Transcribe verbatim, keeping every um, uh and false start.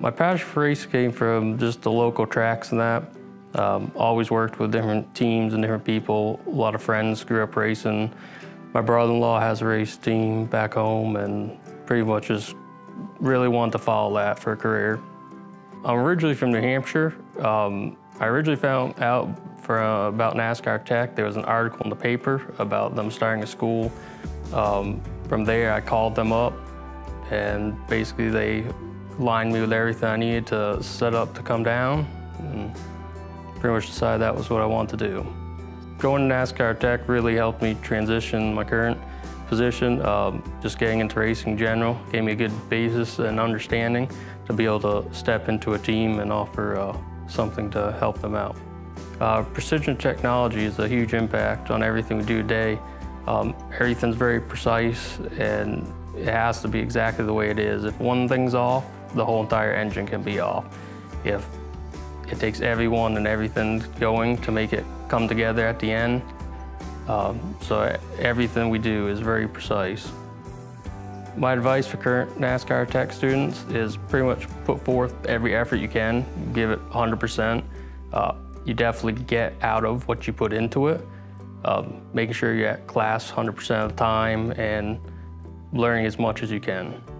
My passion for race came from just the local tracks and that. Um, always worked with different teams and different people. A lot of friends grew up racing. My brother-in-law has a race team back home, and pretty much just really wanted to follow that for a career. I'm originally from New Hampshire. Um, I originally found out for, uh, about NASCAR Tech. There was an article in the paper about them starting a school. Um, from there, I called them up, and basically they lined me with everything I needed to set up to come down. And pretty much decided that was what I wanted to do. Going to NASCAR Tech really helped me transition my current position. Um, just getting into racing in general gave me a good basis and understanding to be able to step into a team and offer uh, something to help them out. Uh, precision technology is a huge impact on everything we do today. Um, everything's very precise, and it has to be exactly the way it is. If one thing's off, the whole entire engine can be off. If it takes everyone and everything going to make it come together at the end. Um, so everything we do is very precise. My advice for current NASCAR Tech students is pretty much put forth every effort you can, give it one hundred percent. Uh, you definitely get out of what you put into it. Um, making sure you're at class one hundred percent of the time and learning as much as you can.